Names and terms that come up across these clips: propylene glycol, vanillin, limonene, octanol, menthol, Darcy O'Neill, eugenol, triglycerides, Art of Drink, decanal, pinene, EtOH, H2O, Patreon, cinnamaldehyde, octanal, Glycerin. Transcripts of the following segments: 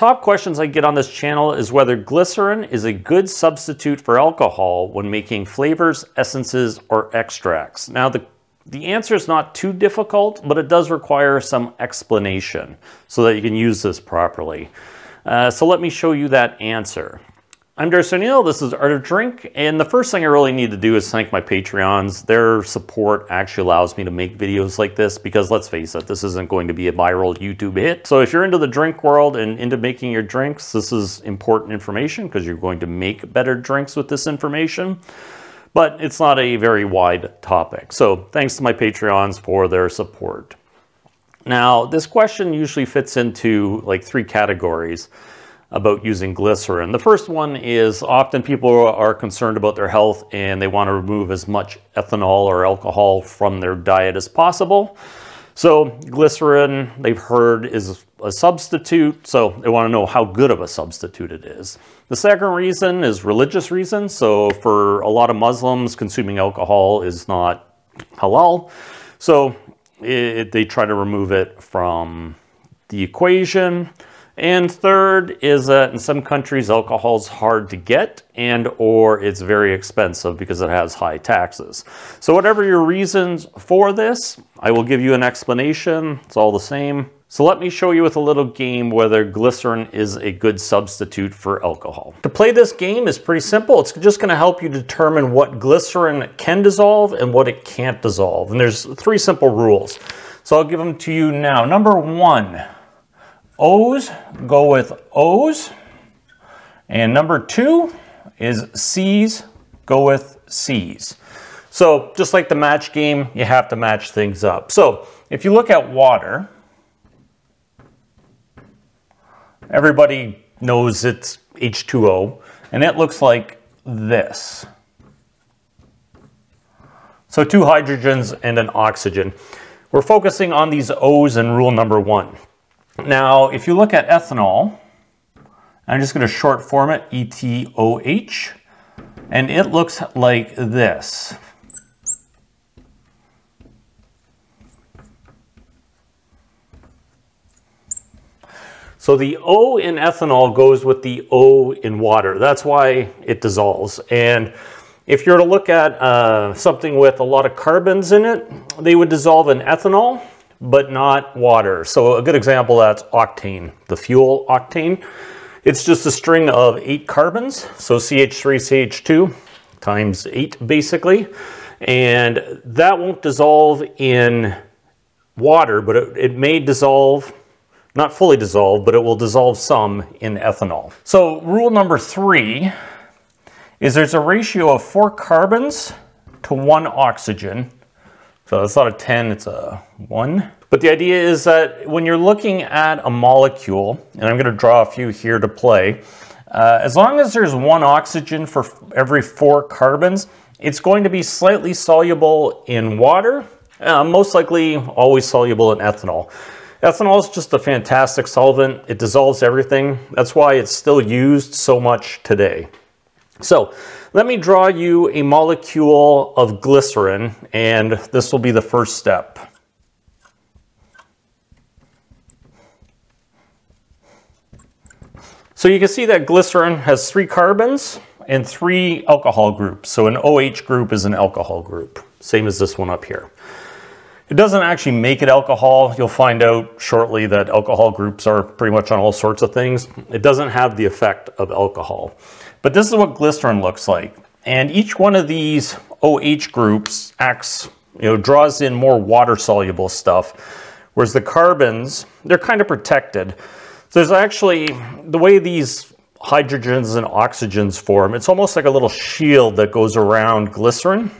top questions I get on this channel is whether glycerin is a good substitute for alcohol when making flavors, essences, or extracts. Now, the answer is not too difficult, but it does require some explanation so that you can use this properly. So let me show you that answer. I'm Darcy O'Neill, this is Art of Drink, and the first thing I really need to do is thank my Patreons. Their support actually allows me to make videos like this because, let's face it, this isn't going to be a viral YouTube hit. So if you're into the drink world and into making your drinks, this is important information because you're going to make better drinks with this information. But it's not a very wide topic. So thanks to my Patreons for their support. Now, this question usually fits into like three categories about using glycerin. The first one is often people are concerned about their health and they want to remove as much ethanol or alcohol from their diet as possible. So glycerin, they've heard, is a substitute, so they want to know how good of a substitute it is. The second reason is religious reasons. So for a lot of Muslims, consuming alcohol is not halal. So they try to remove it from the equation. And third is that in some countries, alcohol is hard to get and or it's very expensive because it has high taxes. So whatever your reasons for this, I will give you an explanation. It's all the same. So let me show you with a little game whether glycerin is a good substitute for alcohol. To play this game is pretty simple. It's just going to help you determine what glycerin can dissolve and what it can't dissolve. And there's three simple rules. So I'll give them to you now. Number one, O's go with O's, and number two is C's go with C's. So just like the match game, you have to match things up. So if you look at water, everybody knows it's H2O, and it looks like this. So two hydrogens and an oxygen. We're focusing on these O's in rule number one. Now, if you look at ethanol, I'm just going to short form it, EtOH, and it looks like this. So the O in ethanol goes with the O in water. That's why it dissolves. And if you're to look at something with a lot of carbons in it, they would dissolve in ethanol, but not water. So a good example, that's octane, the fuel octane. It's just a string of 8 carbons. So CH3, CH2 times 8 basically. And that won't dissolve in water, but it may dissolve, not fully dissolve, but it will dissolve some in ethanol. So rule number 3 is there's a ratio of 4 carbons to 1 oxygen. So it's not a 10, it's a 1. But the idea is that when you're looking at a molecule, and I'm going to draw a few here to play, as long as there's 1 oxygen for every 4 carbons, it's going to be slightly soluble in water, most likely always soluble in ethanol. Ethanol is just a fantastic solvent. It dissolves everything. That's why it's still used so much today. So let me draw you a molecule of glycerin, and this will be the first step. So you can see that glycerin has 3 carbons and 3 alcohol groups. So an OH group is an alcohol group, same as this one up here. It doesn't actually make it alcohol. You'll find out shortly that alcohol groups are pretty much on all sorts of things. It doesn't have the effect of alcohol. But this is what glycerin looks like. And each one of these OH groups acts, draws in more water-soluble stuff, whereas the carbons, they're kind of protected. So there's actually, the way these hydrogens and oxygens form, it's almost like a little shield that goes around glycerin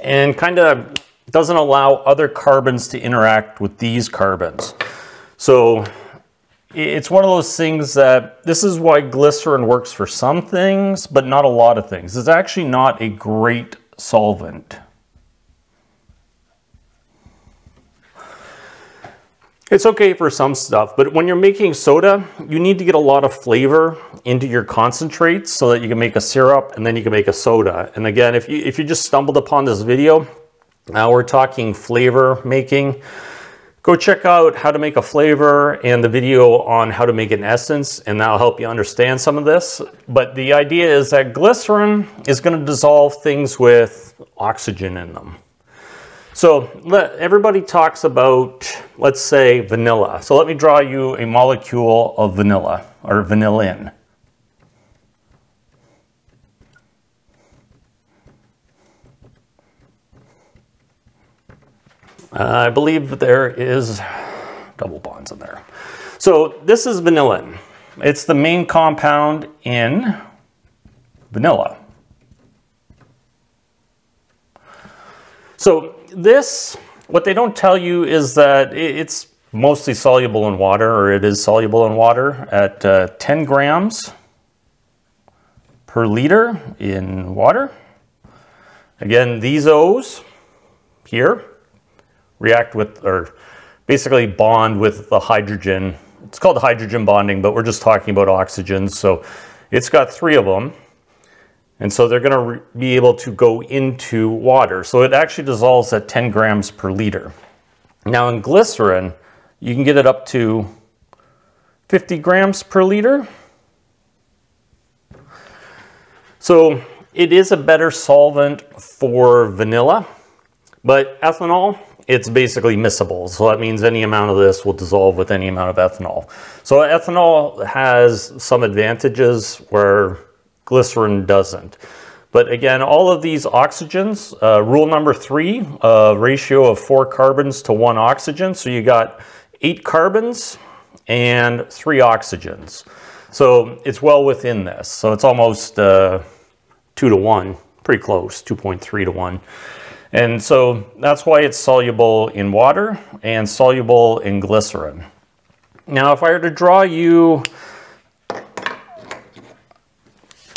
and kind of doesn't allow other carbons to interact with these carbons. So it's one of those things that this is why glycerin works for some things, but not a lot of things. It's actually not a great solvent. It's okay for some stuff, but when you're making soda, you need to get a lot of flavor into your concentrates so that you can make a syrup and then you can make a soda. And again, if you just stumbled upon this video, now we're talking flavor making. Go check out how to make a flavor and the video on how to make an essence, and that'll help you understand some of this. But the idea is that glycerin is going to dissolve things with oxygen in them. So everybody talks about, let's say, vanilla. So let me draw you a molecule of vanilla or vanillin. I believe there is double bonds in there. So this is vanillin. It's the main compound in vanilla. So this, what they don't tell you is that it's mostly soluble in water, or it is soluble in water at 10 grams per liter in water. Again, these O's here react with, or basically bond with the hydrogen. It's called hydrogen bonding, but we're just talking about oxygen. So it's got three of them. And so they're gonna be able to go into water. So it actually dissolves at 10 grams per liter. Now in glycerin, you can get it up to 50 grams per liter. So it is a better solvent for vanilla, but ethanol, it's basically miscible. So that means any amount of this will dissolve with any amount of ethanol. So ethanol has some advantages where glycerin doesn't. But again, all of these oxygens, rule number 3, ratio of 4 carbons to 1 oxygen. So you got 8 carbons and 3 oxygens. So it's well within this. So it's almost 2 to 1, pretty close, 2.3 to 1. And so that's why it's soluble in water and soluble in glycerin. Now, if I were to draw you,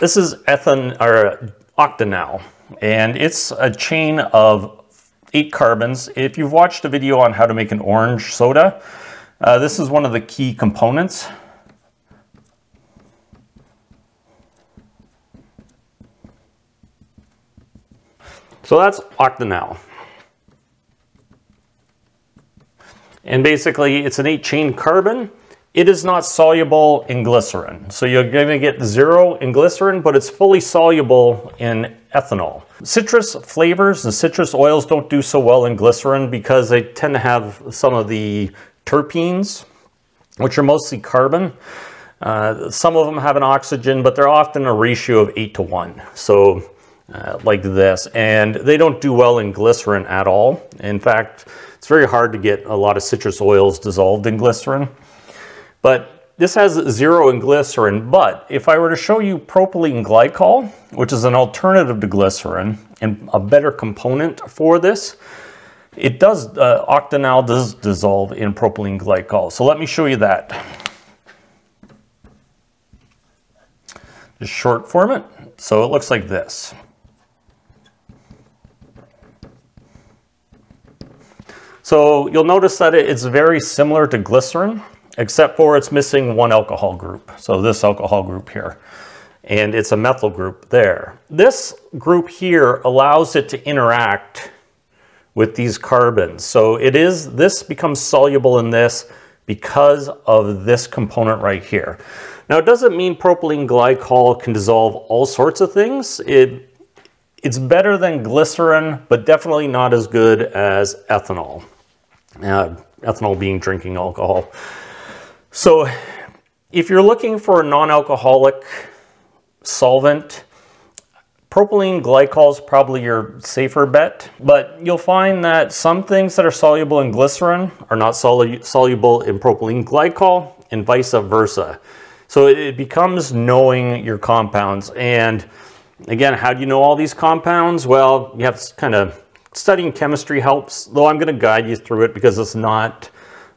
this is octanal, and it's a chain of 8 carbons. If you've watched a video on how to make an orange soda, this is one of the key components. So that's octanol. And basically it's an 8-chain carbon. It is not soluble in glycerin. So you're gonna get 0 in glycerin, but it's fully soluble in ethanol. Citrus flavors and citrus oils don't do so well in glycerin because they tend to have some of the terpenes, which are mostly carbon. Some of them have an oxygen, but they're often a ratio of 8 to 1. So like this, and they don't do well in glycerin at all. In fact, it's very hard to get a lot of citrus oils dissolved in glycerin. But this has 0 in glycerin. But if I were to show you propylene glycol, which is an alternative to glycerin and a better component for this, it does, octanol does dissolve in propylene glycol. So let me show you that. Just short form it. So it looks like this. So you'll notice that it's very similar to glycerin, except for it's missing one alcohol group. So this alcohol group here, and it's a methyl group there. This group here allows it to interact with these carbons. So it is, this becomes soluble in this because of this component right here. Now it doesn't mean propylene glycol can dissolve all sorts of things. It's better than glycerin, but definitely not as good as ethanol. Ethanol being drinking alcohol. So if you're looking for a non-alcoholic solvent, propylene glycol is probably your safer bet, but you'll find that some things that are soluble in glycerin are not soluble in propylene glycol, and vice versa. So it becomes knowing your compounds. And again, how do you know all these compounds? Well, you have to kind of, studying chemistry helps, though I'm going to guide you through it because it's not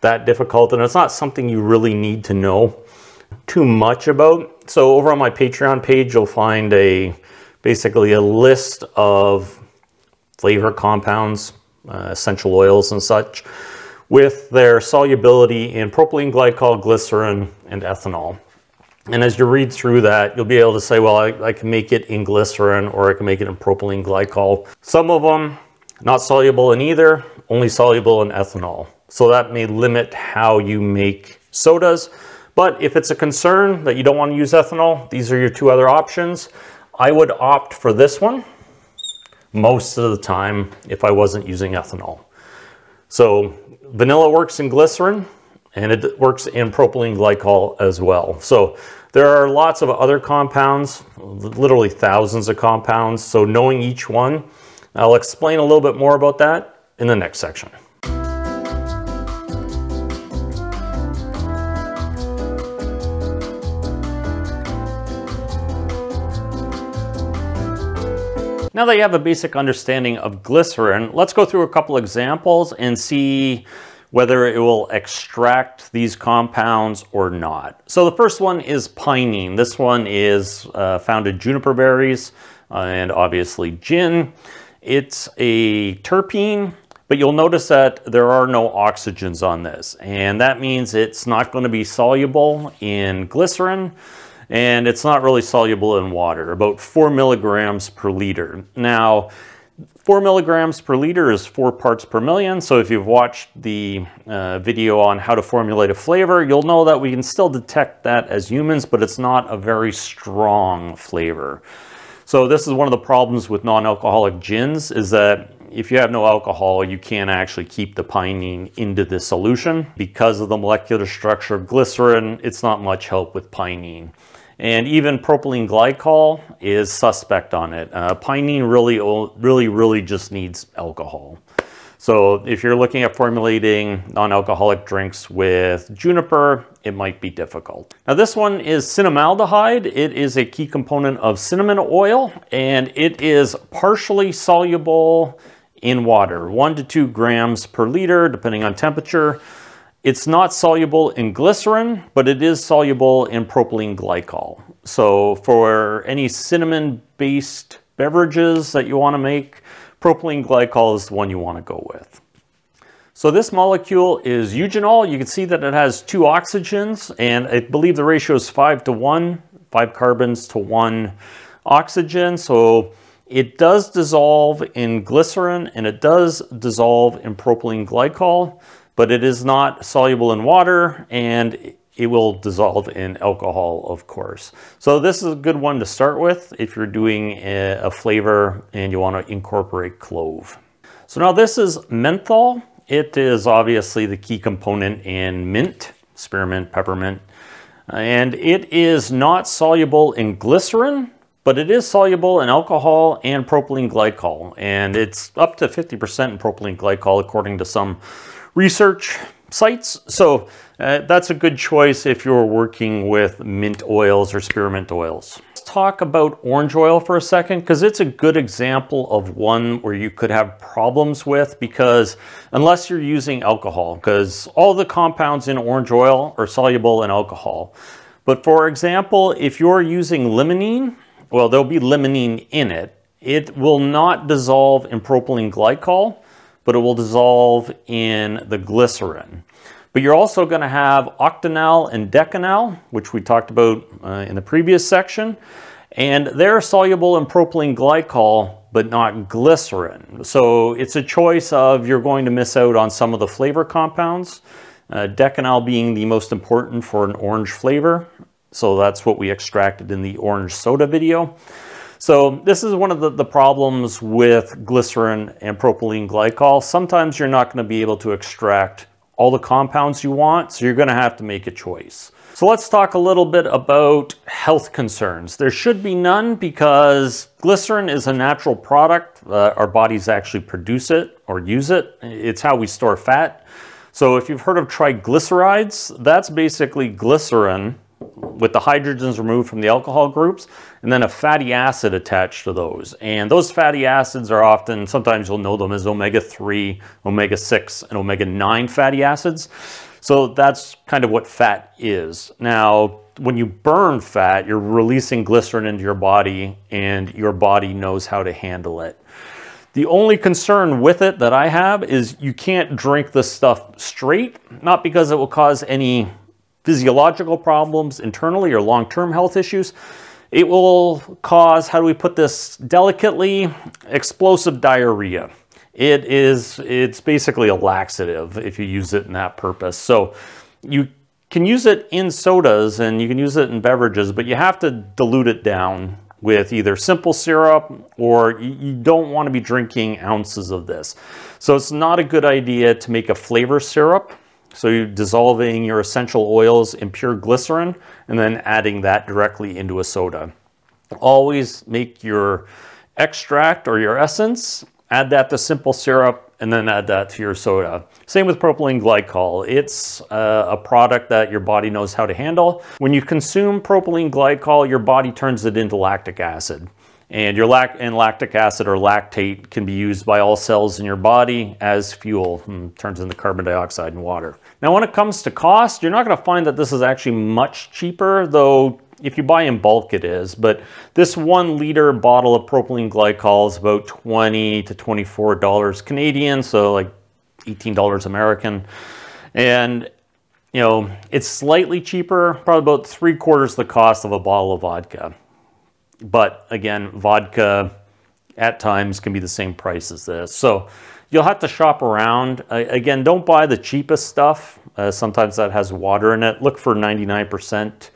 that difficult and it's not something you really need to know too much about. So over on my Patreon page, you'll find basically a list of flavor compounds, essential oils and such, with their solubility in propylene glycol, glycerin, and ethanol. And as you read through that, you'll be able to say, well, I can make it in glycerin, or I can make it in propylene glycol. Some of them, not soluble in either, only soluble in ethanol. So that may limit how you make sodas. But if it's a concern that you don't want to use ethanol, these are your two other options. I would opt for this one most of the time if I wasn't using ethanol. So vanilla works in glycerin and it works in propylene glycol as well. So there are lots of other compounds, literally thousands of compounds. So knowing each one, I'll explain a little bit more about that in the next section. Now that you have a basic understanding of glycerin, let's go through a couple examples and see whether it will extract these compounds or not. So the first one is pinene. This one is found in juniper berries and obviously gin. It's a terpene, but you'll notice that there are no oxygens on this. And that means it's not going to be soluble in glycerin. And it's not really soluble in water, about 4 mg/L. Now, 4 mg/L is 4 parts per million. So if you've watched the video on how to formulate a flavor, you'll know that we can still detect that as humans, but it's not a very strong flavor. So this is one of the problems with non-alcoholic gins, is that if you have no alcohol, you can't actually keep the pinene into the solution. Because of the molecular structure of glycerin, it's not much help with pinene. And even propylene glycol is suspect on it. Pinene really just needs alcohol. So if you're looking at formulating non-alcoholic drinks with juniper, it might be difficult. Now this one is cinnamaldehyde. It is a key component of cinnamon oil, and it is partially soluble in water, 1 to 2 grams per liter, depending on temperature. It's not soluble in glycerin, but it is soluble in propylene glycol. So for any cinnamon-based beverages that you want to make, propylene glycol is the one you want to go with. So this molecule is eugenol. You can see that it has 2 oxygens, and I believe the ratio is 5 to 1, 5 carbons to 1 oxygen. So it does dissolve in glycerin and it does dissolve in propylene glycol, but it is not soluble in water, and it will dissolve in alcohol, of course. So this is a good one to start with if you're doing a flavor and you want to incorporate clove. So now this is menthol. It is obviously the key component in mint, spearmint, peppermint, and it is not soluble in glycerin, but it is soluble in alcohol and propylene glycol, and it's up to 50% in propylene glycol according to some research sites. So that's a good choice if you're working with mint oils or spearmint oils. Let's talk about orange oil for a second, because it's a good example of one where you could have problems with, because unless you're using alcohol, because all the compounds in orange oil are soluble in alcohol. But for example, if you're using limonene, well, there'll be limonene in it. It will not dissolve in propylene glycol, but it will dissolve in the glycerin. But you're also going to have octanol and decanal, which we talked about in the previous section. And they're soluble in propylene glycol, but not glycerin. So it's a choice of you're going to miss out on some of the flavor compounds, decanal being the most important for an orange flavor. So that's what we extracted in the orange soda video. So this is one of the problems with glycerin and propylene glycol. Sometimes you're not going to be able to extract all the compounds you want, so you're going to have to make a choice. So let's talk a little bit about health concerns. There should be none, because glycerin is a natural product. Our bodies actually produce it or use it. It's how we store fat. So if you've heard of triglycerides, that's basically glycerin with the hydrogens removed from the alcohol groups, and then a fatty acid attached to those. And those fatty acids are often, sometimes you'll know them as omega-3, omega-6, and omega-9 fatty acids. So that's kind of what fat is. Now, when you burn fat, you're releasing glycerin into your body, and your body knows how to handle it. The only concern with it that I have is you can't drink this stuff straight, not because it will cause any physiological problems internally or long-term health issues. It will cause, how do we put this delicately, explosive diarrhea. It's basically a laxative if you use it in that purpose. So you can use it in sodas and you can use it in beverages, but you have to dilute it down with either simple syrup, or you don't want to be drinking ounces of this. So it's not a good idea to make a flavor syrup. So you're dissolving your essential oils in pure glycerin and then adding that directly into a soda. Always make your extract or your essence, add that to simple syrup, and then add that to your soda. Same with propylene glycol. It's a product that your body knows how to handle. When you consume propylene glycol, your body turns it into lactic acid. And your lactic acid or lactate can be used by all cells in your body as fuel, and turns into carbon dioxide and water. Now when it comes to cost, you're not gonna find that this is actually much cheaper, though if you buy in bulk it is, but this 1 liter bottle of propylene glycol is about $20 to $24 Canadian, so like $18 American. And you know, it's slightly cheaper, probably about 3/4 the cost of a bottle of vodka. But again, vodka at times can be the same price as this. So you'll have to shop around. Again, don't buy the cheapest stuff. Sometimes that has water in it. Look for 99%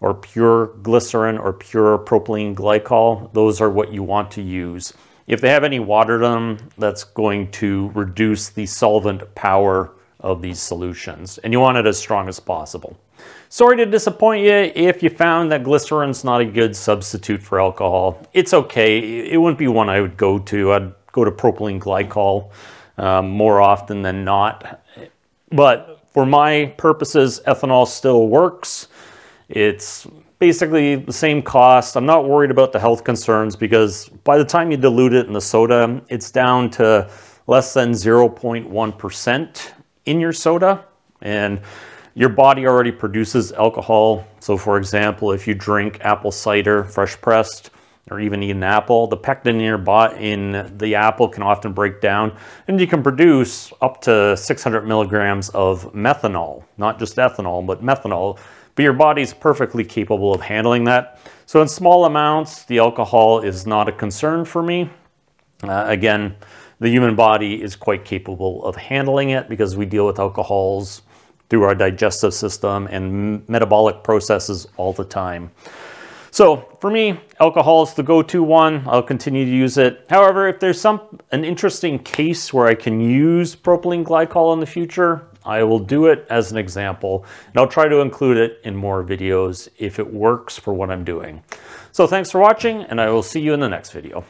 or pure glycerin or pure propylene glycol. Those are what you want to use. If they have any water to them, that's going to reduce the solvent power of these solutions. And you want it as strong as possible. Sorry to disappoint you if you found that glycerin's not a good substitute for alcohol. It's okay. It wouldn't be one I would go to. I'd go to propylene glycol more often than not. But for my purposes, ethanol still works. It's basically the same cost. I'm not worried about the health concerns because by the time you dilute it in the soda, it's down to less than 0.1% in your soda. And your body already produces alcohol. So for example, if you drink apple cider, fresh pressed, or even eat an apple, the pectin in the apple can often break down and you can produce up to 600 milligrams of methanol, not just ethanol, but methanol. But your body's perfectly capable of handling that. So in small amounts, the alcohol is not a concern for me. Again, the human body is quite capable of handling it because we deal with alcohols through our digestive system and metabolic processes all the time. So for me, alcohol is the go-to one. I'll continue to use it. However, if there's an interesting case where I can use propylene glycol in the future, I will do it as an example, and I'll try to include it in more videos if it works for what I'm doing. So thanks for watching, and I will see you in the next video.